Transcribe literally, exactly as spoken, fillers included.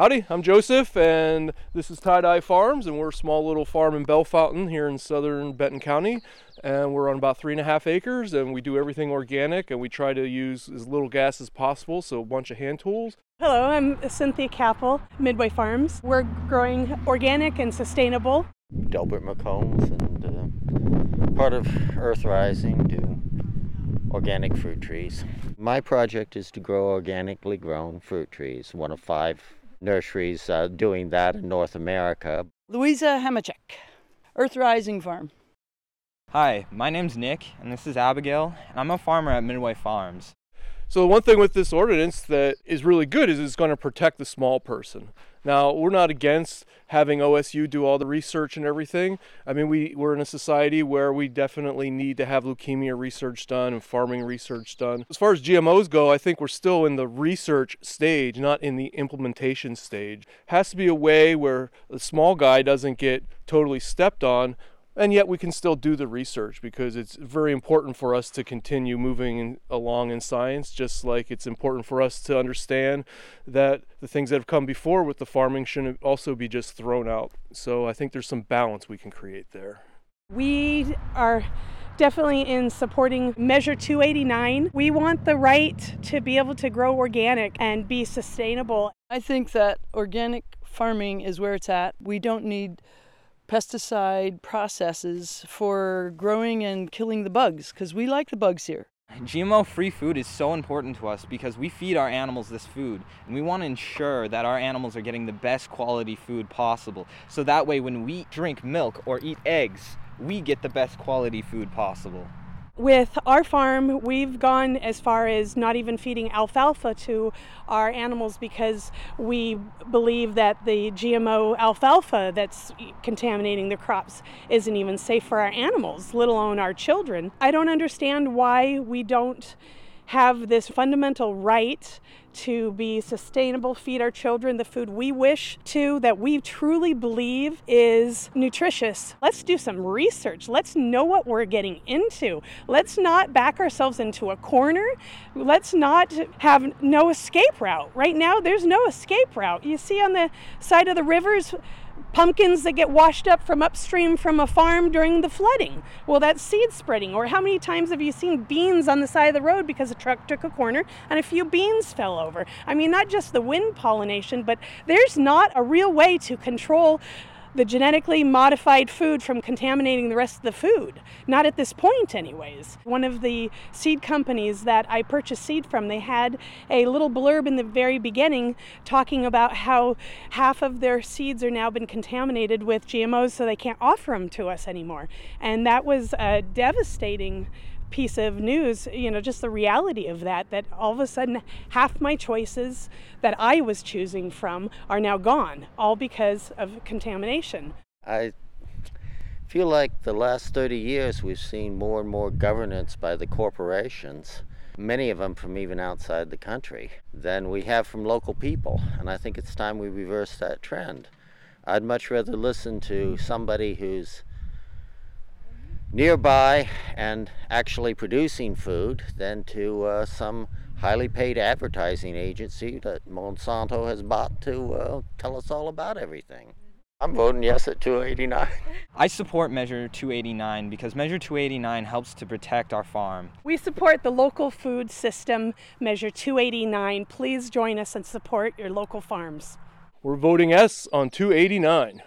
Howdy, I'm Joseph, and this is Tie Dye Farms, and we're a small little farm in Bell Fountain here in southern Benton County, and we're on about three and a half acres, and we do everything organic, and we try to use as little gas as possible, so a bunch of hand tools. Hello, I'm Cynthia Kappel, Midway Farms. We're growing organic and sustainable. Delbert McCombs, and uh, part of Earth Rising, do organic fruit trees. My project is to grow organically grown fruit trees, one of five nurseries uh, doing that in North America. Louisa Hemachek, Earth Rising Farm. Hi, my name's Nick, and this is Abigail, and I'm a farmer at Midway Farms. So one thing with this ordinance that is really good is it's going to protect the small person. Now, we're not against having O S U do all the research and everything. I mean, we, we're in a society where we definitely need to have leukemia research done and farming research done. As far as G M Os go, I think we're still in the research stage, not in the implementation stage. Has to be a way where the small guy doesn't get totally stepped on, and yet we can still do the research, because it's very important for us to continue moving in, along in science, just like it's important for us to understand that the things that have come before with the farming shouldn't also be just thrown out. So I think there's some balance we can create there. We are definitely in supporting Measure two eighty-nine. We want the right to be able to grow organic and be sustainable. I think that organic farming is where it's at. We don't need pesticide processes for growing and killing the bugs, because we like the bugs here. G M O-free food is so important to us because we feed our animals this food, and we want to ensure that our animals are getting the best quality food possible. So that way when we drink milk or eat eggs, we get the best quality food possible. With our farm, we've gone as far as not even feeding alfalfa to our animals, because we believe that the G M O alfalfa that's contaminating the crops isn't even safe for our animals, let alone our children. I don't understand why we don't have this fundamental right to be sustainable, feed our children the food we wish to, that we truly believe is nutritious. Let's do some research. Let's know what we're getting into. Let's not back ourselves into a corner. Let's not have no escape route. Right now, there's no escape route. You see on the side of the rivers, pumpkins that get washed up from upstream from a farm during the flooding. Well, that's seed spreading. Or how many times have you seen beans on the side of the road because a truck took a corner and a few beans fell over? I mean, not just the wind pollination, but there's not a real way to control the genetically modified food from contaminating the rest of the food. Not at this point anyways. One of the seed companies that I purchased seed from, they had a little blurb in the very beginning talking about how half of their seeds are now been contaminated with G M Os, so they can't offer them to us anymore. And that was a devastating piece of news, you know, just the reality of that, that all of a sudden half my choices that I was choosing from are now gone, all because of contamination. I feel like the last thirty years we've seen more and more governance by the corporations, many of them from even outside the country, than we have from local people, and I think it's time we reverse that trend. I'd much rather listen to somebody who's nearby and actually producing food than to uh, some highly paid advertising agency that Monsanto has bought to uh, tell us all about everything. I'm voting yes at two eighty-nine. I support Measure two eighty-nine because Measure two eighty-nine helps to protect our farm. We support the local food system, Measure two eighty-nine. Please join us and support your local farms. We're voting yes on two eighty-nine.